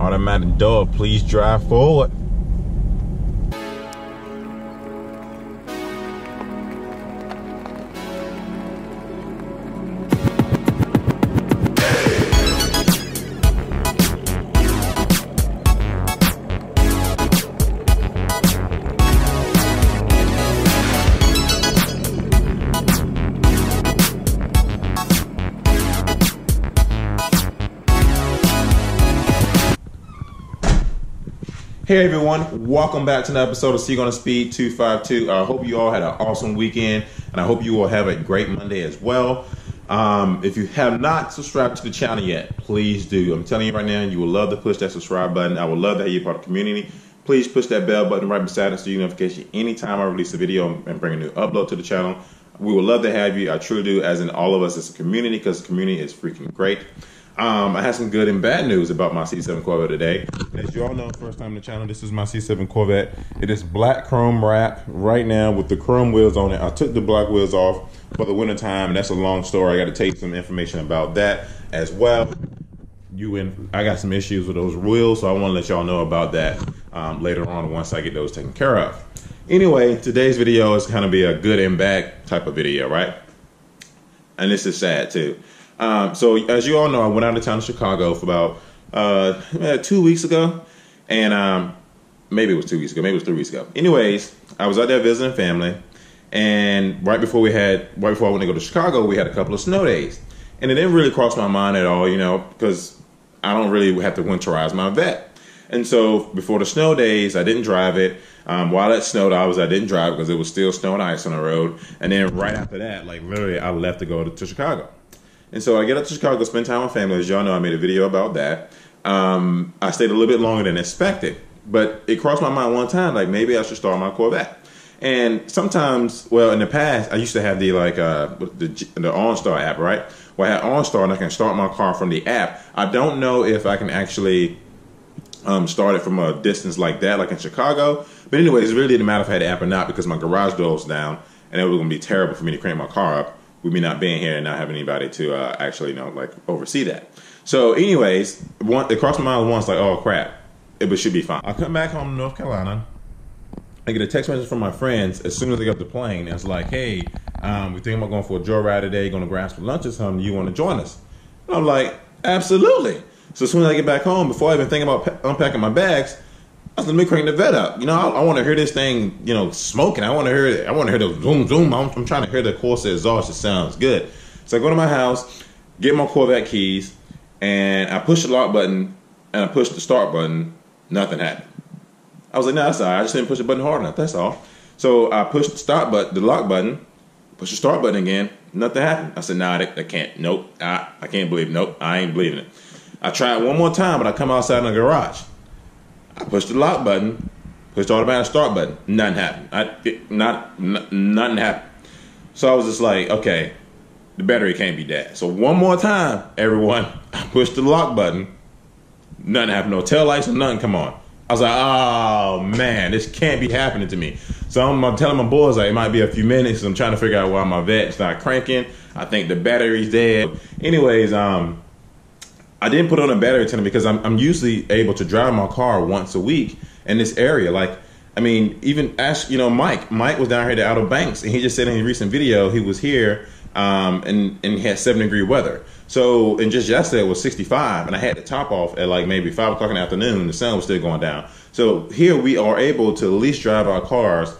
Automatic door, please drive forward. Hey everyone, welcome back to another episode of CGarnerSpeed252. I hope you all had an awesome weekend, and I hope you all have a great Monday as well. If you have not subscribed to the channel yet, please do. I'm telling you right now, you will love to push that subscribe button. I would love to have you part of the community. Please push that bell button right beside it so you get notification anytime I release a video and bring a new upload to the channel. We would love to have you. I truly do, as in all of us as a community, because the community is freaking great. I had some good and bad news about my C7 Corvette today. As you all know, first time on the channel, this is my C7 Corvette. It is black chrome wrap right now with the chrome wheels on it. I took the black wheels off for the winter time, and that's a long story. I got to take some information about that as well. I got some issues with those wheels, so I want to let y'all know about that later on once I get those taken care of. Anyway, today's video is going to be a good and bad type of video, right? And this is sad too. So as you all know, I went out of town to Chicago for about 2 weeks ago, and maybe it was 2 weeks ago, maybe it was 3 weeks ago. Anyways, I was out there visiting family, and right before I went to go to Chicago, we had a couple of snow days, and it didn't really cross my mind at all, you know, because I don't really have to winterize my vet. And so before the snow days, I didn't drive it. While it snowed, I didn't drive because it was still snow and ice on the road. And then right after that, like literally, I left to go to Chicago. And so I get up to Chicago, spend time with family. As y'all know, I made a video about that. I stayed a little bit longer than expected, but it crossed my mind one time, like maybe I should start my Corvette. And sometimes, well, in the past, I used to have the like the OnStar app, right? Well, I had OnStar, and I can start my car from the app. I don't know if I can actually start it from a distance like that, like in Chicago. But anyways, it really didn't matter if I had the app or not because my garage door was down, and it was going to be terrible for me to crank my car up with me not being here and not having anybody to actually, you know, like oversee that. So anyways, it crossed my mind once, like, oh crap, it should be fine. I come back home to North Carolina. I get a text message from my friends as soon as they get off the plane. It's like, hey, we're thinking about going for a joyride today, going to grab some lunch or something. Do you want to join us? And I'm like, absolutely. So as soon as I get back home, before I even think about unpacking my bags, I said, let me crank the vet up. You know, I want to hear this thing, you know, smoking. I want to hear it. I want to hear the zoom, zoom. I'm trying to hear the Corvette exhaust. It sounds good. So I go to my house, get my Corvette keys, and I push the lock button, and I push the start button. Nothing happened. I was like, no, that's all right. I just didn't push the button hard enough. That's all. So I pushed the start button, the lock button, push the start button again. Nothing happened. I said, nah, I can't. Nope. I can't believe it. Nope. I ain't believing it. I tried one more time, but I come outside in the garage. I pushed the lock button, pushed the automatic start button. Nothing happened. Nothing happened. So I was just like, okay, the battery can't be dead. So one more time, everyone, I pushed the lock button. Nothing happened. No taillights or nothing come on. I was like, oh man, this can't be happening to me. So I'm telling my boys, like, it might be a few minutes. I'm trying to figure out why my vet's not cranking. I think the battery's dead. Anyways, I didn't put on a battery tender because I'm usually able to drive my car once a week in this area. Like, I mean, even Ash, you know, Mike was down here at the Outer Banks, and he just said in a recent video he was here and he had 7-degree weather. So, and just yesterday it was 65, and I had the top off at like maybe 5 o'clock in the afternoon. The sun was still going down. So here we are able to at least drive our cars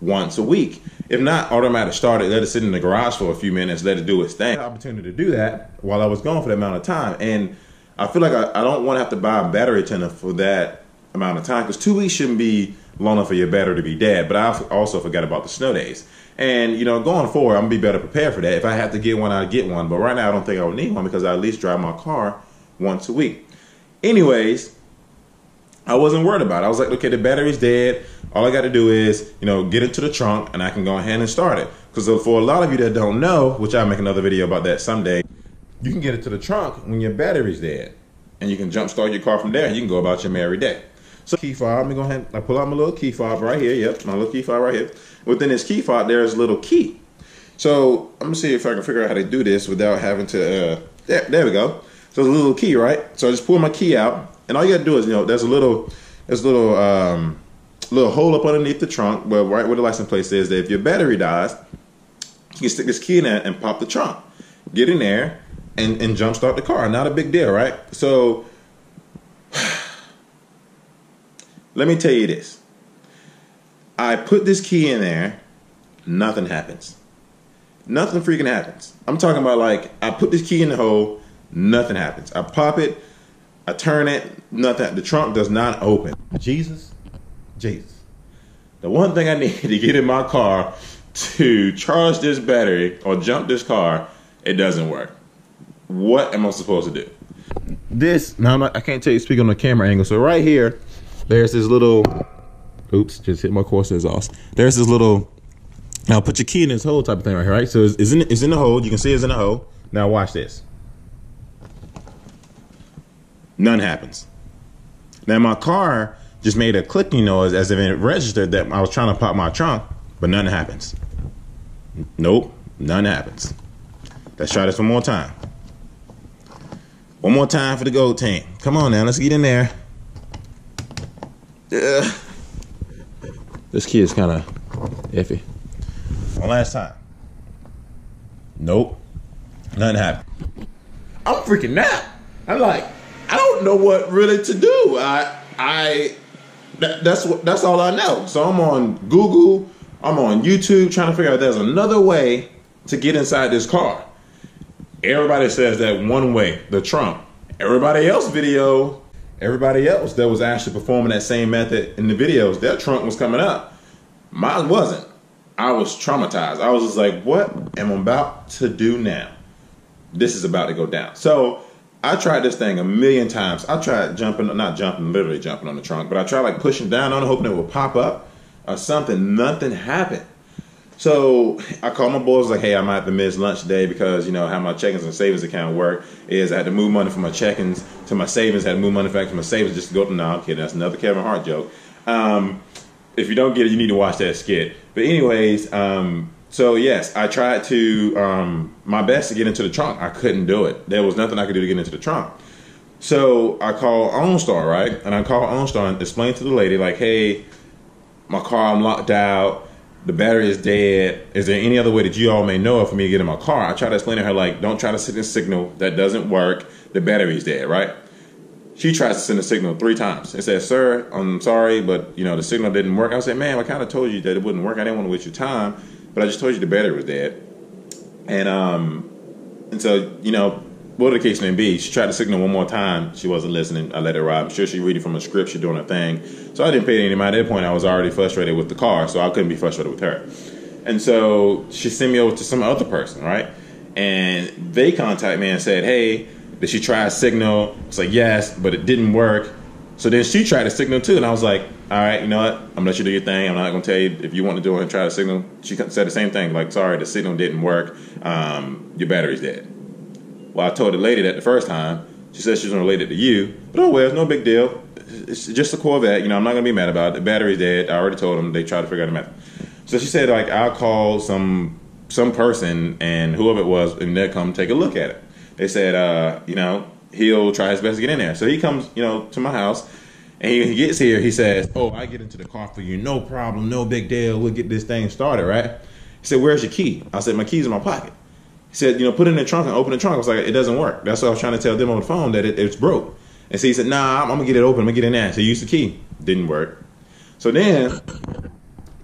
once a week. If not, automatic start it, let it sit in the garage for a few minutes, let it do its thing. I had the opportunity to do that while I was gone for that amount of time. And I feel like I don't want to have to buy a battery tender for that amount of time, because 2 weeks shouldn't be long enough for your battery to be dead. But I also forgot about the snow days. And, you know, going forward, I'm going to be better prepared for that. If I have to get one, I'll get one. But right now, I don't think I would need one because I at least drive my car once a week. Anyways, I wasn't worried about it. I was like, okay, the battery's dead. All I got to do is, you know, get into the trunk, and I can go ahead and start it. Because for a lot of you that don't know, which I'll make another video about that someday, you can get it to the trunk when your battery's dead, and you can jump start your car from there, and you can go about your merry day. So key fob, let me go ahead. I pull out my little key fob right here. Yep, my little key fob right here. Within this key fob, there's a little key. So I'm gonna see if I can figure out how to do this without having to. There we go. So it's a little key, right? So I just pull my key out. And all you gotta do is, you know, there's a little, little hole up underneath the trunk, where right where the license plate says that if your battery dies, you can stick this key in there and pop the trunk, get in there, and jump start the car. Not a big deal, right? So let me tell you this. I put this key in there, nothing happens. Nothing freaking happens. I'm talking about, like, I put this key in the hole, nothing happens. I pop it, I turn it, nothing. The trunk does not open. Jesus, Jesus. The one thing I need to get in my car to charge this battery or jump this car, it doesn't work. What am I supposed to do? This, now I'm not, I can't tell you speak on the camera angle. So right here, there's this little, oops, just hit my course exhaust. There's this little, now put your key in this hole type of thing right here, right? So it's in the hole, you can see it's in the hole. Now watch this. None happens. Now my car just made a clicking noise as if it registered that I was trying to pop my trunk, but nothing happens. Nope, nothing happens. Let's try this one more time. One more time for the gold team. Come on now, let's get in there. Ugh. This key is kind of iffy. One last time. Nope, nothing happened. I'm freaking out. I'm like, I don't know what really to do. That's all I know. So I'm on Google, I'm on YouTube trying to figure out if there's another way to get inside this car. Everybody says that one way, the trunk. Everybody else's video, everybody else that was actually performing that same method in the videos, their trunk was coming up. Mine wasn't. I was traumatized. I was just like, what am I about to do now? This is about to go down. So I tried this thing a million times. I tried jumping, not jumping, literally jumping on the trunk, but I tried like pushing down on it, hoping it would pop up or something. Nothing happened. So I called my boys, like, hey, I might have to miss lunch today because, you know, how my check-ins and savings account work is I had to move money from my check-ins to my savings, I had to move money back from my savings just to go to, no, I'm kidding, that's another Kevin Hart joke. If you don't get it, you need to watch that skit. But anyways, so yes, I tried to my best to get into the trunk. I couldn't do it. There was nothing I could do to get into the trunk. So I called OnStar, right? And I called OnStar and explained to the lady, like, hey, my car, I'm locked out. The battery is dead. Is there any other way that you all may know of for me to get in my car? I tried to explain to her, like, don't try to send a signal. That doesn't work. The battery's dead, right? She tries to send a signal 3 times. It says, sir, I'm sorry, but, you know, the signal didn't work. I said, man, I kind of told you that it wouldn't work. I didn't want to waste your time. But I just told you the battery was dead. And so, you know, whatever the case may be, she tried to signal one more time. She wasn't listening. I let it ride. I'm sure she's reading from a script. She's doing her thing. So I didn't pay any mind. At that point, I was already frustrated with the car, so I couldn't be frustrated with her. And so she sent me over to some other person, right? And they contacted me and said, hey, did she try a signal? I was like, yes, but it didn't work. So then she tried to signal too, and I was like, all right, you know what? I'm gonna let you do your thing. I'm not gonna tell you if you want to do it and try to signal. She said the same thing, like, sorry, the signal didn't work. Your battery's dead. Well, I told the lady that the first time. She said she's gonna relate it to you, but oh well, it's no big deal. It's just a Corvette, you know, I'm not gonna be mad about it. The battery's dead. I already told them. They tried to figure out the method. So she said, like, I'll call some person and whoever it was, and they'll come take a look at it. They said, you know, he'll try his best to get in there. So he comes, you know, to my house, and he gets here. He says, oh, I get into the car for you. No problem. No big deal. We'll get this thing started, right? He said, where's your key? I said, my key's in my pocket. He said, you know, put it in the trunk and open the trunk. I was like, it doesn't work. That's what I was trying to tell them on the phone, that it's broke. And so he said, nah, I'm going to get it open. I'm going to get in there. So he used the key. Didn't work. So then,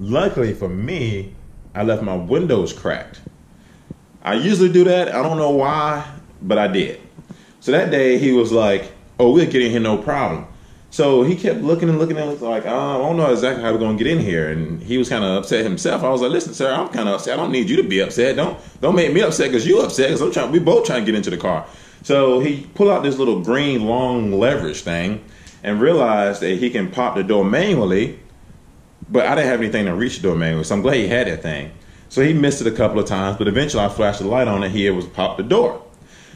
luckily for me, I left my windows cracked. I usually do that. I don't know why, but I did. So that day he was like, oh, we'll get in here, no problem. So he kept looking and looking and like, I don't know exactly how we're gonna get in here. And he was kind of upset himself. I was like, listen, sir, I'm kind of upset. I don't need you to be upset. Don't make me upset because you upset, because we both trying to get into the car. So he pulled out this little green long leverage thing and realized that he can pop the door manually, but I didn't have anything to reach the door manually. So I'm glad he had that thing. So he missed it a couple of times, but eventually I flashed the light on it. He was popped the door.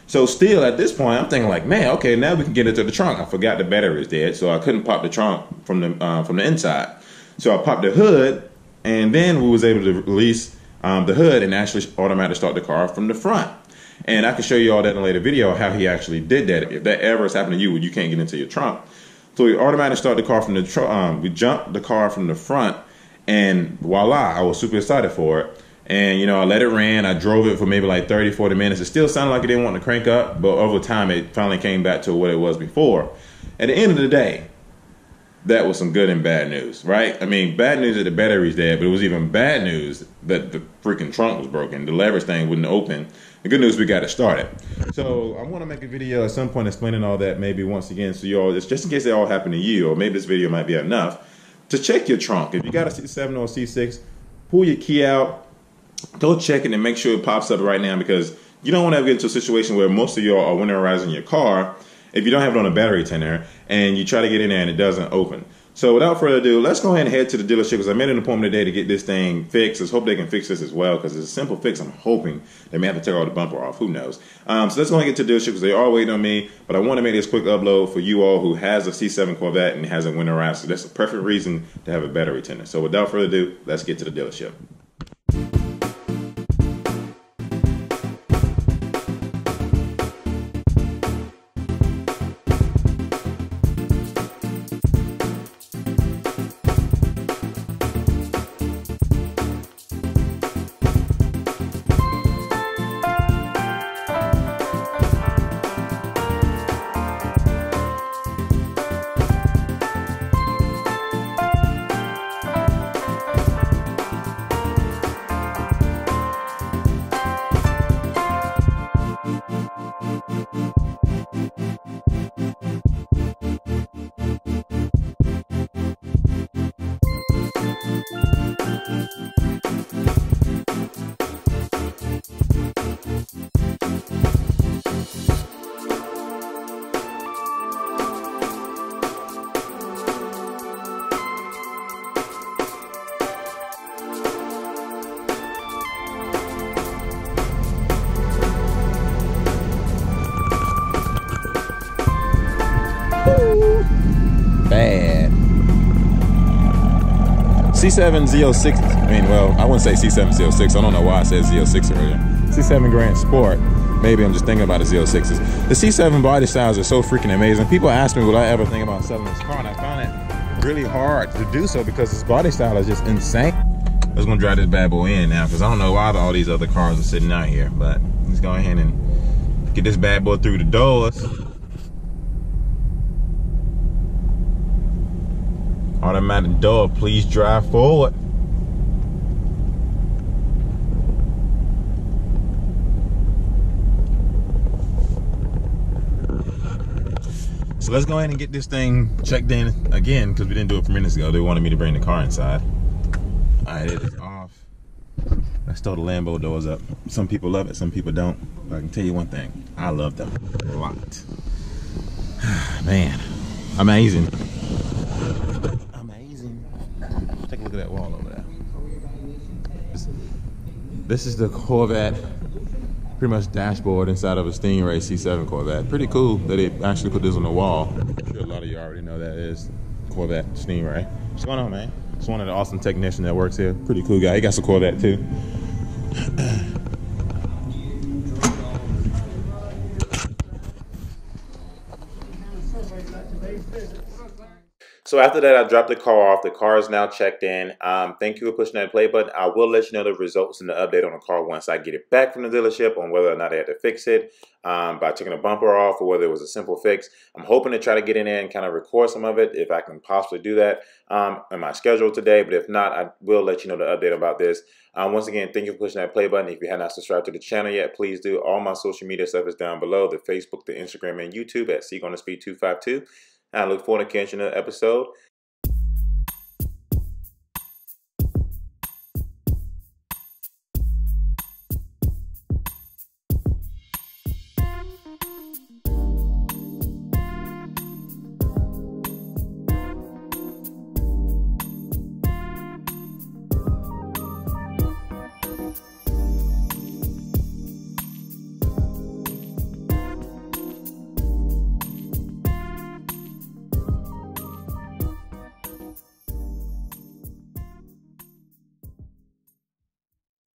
So still at this point, I'm thinking like, man, okay, now we can get into the trunk. I forgot the battery is dead, so I couldn't pop the trunk from the inside. So I popped the hood, and then we was able to release the hood and actually automatically start the car from the front. And I can show you all that in a later video, how he actually did that. If that ever has happened to you when you can't get into your trunk. So we automatically start the car from the trunk. We jump the car from the front, and voila, I was super excited for it. And, you know, I let it ran. I drove it for maybe like 30, 40 minutes. It still sounded like it didn't want to crank up, but over time, it finally came back to what it was before. At the end of the day, that was some good and bad news, right? I mean, bad news that the battery's dead, but it was even bad news that the freaking trunk was broken. The leverage thing wouldn't open. The good news, we got it started. So I'm gonna make a video at some point explaining all that, maybe once again, so y'all, just in case it all happened to you, or maybe this video might be enough, to check your trunk. If you got a C7 or a C6, pull your key out, go check it and make sure it pops up right now, because you don't wanna ever get into a situation where most of y'all are winterizing your car if you don't have it on a battery tender and you try to get in there and it doesn't open. So without further ado, let's go ahead and head to the dealership, because I made an appointment today to get this thing fixed. Let's hope they can fix this as well, because it's a simple fix. I'm hoping they may have to take all the bumper off, who knows. So let's go ahead and get to the dealership, because they are waiting on me, but I want to make this quick upload for you all who has a C7 Corvette and hasn't winterized, so that's the perfect reason to have a battery tender. So without further ado, let's get to the dealership. C7 Z06, I wouldn't say C7 Z06, I don't know why I said Z06 earlier. C7 Grand Sport, maybe I'm just thinking about the Z06s. The C7 body styles are so freaking amazing. People ask me, would I ever think about selling this car, and I found it really hard to do so because this body style is just insane. I was gonna drive this bad boy in now, because I don't know why all these other cars are sitting out here, but let's go ahead and get this bad boy through the doors. Automatic door, please drive forward. So let's go ahead and get this thing checked in again, because we didn't do it for minutes ago. They wanted me to bring the car inside. All right, it is off. Let's throw the Lambo doors up. Some people love it, some people don't. But I can tell you one thing, I love them a lot. Man, amazing. Look at that wall over there. This is the Corvette, pretty much dashboard inside of a Stingray C7 Corvette. Pretty cool that it actually put this on the wall. I'm sure a lot of you already know that is Corvette Stingray. What's going on, man? It's one of the awesome technicians that works here. Pretty cool guy. He got some Corvette too. So after that, I dropped the car off. The car is now checked in. Thank you for pushing that play button. I will let you know the results and the update on the car once I get it back from the dealership on whether or not they had to fix it by taking a bumper off, or whether it was a simple fix. I'm hoping to try to get in there and kind of record some of it if I can possibly do that in my schedule today. But if not, I will let you know the update about this. Once again, thank you for pushing that play button. If you have not subscribed to the channel yet, please do. All my social media stuff is down below, the Facebook, the Instagram, and YouTube at CGarnerSpeed252. I look forward to catching another episode.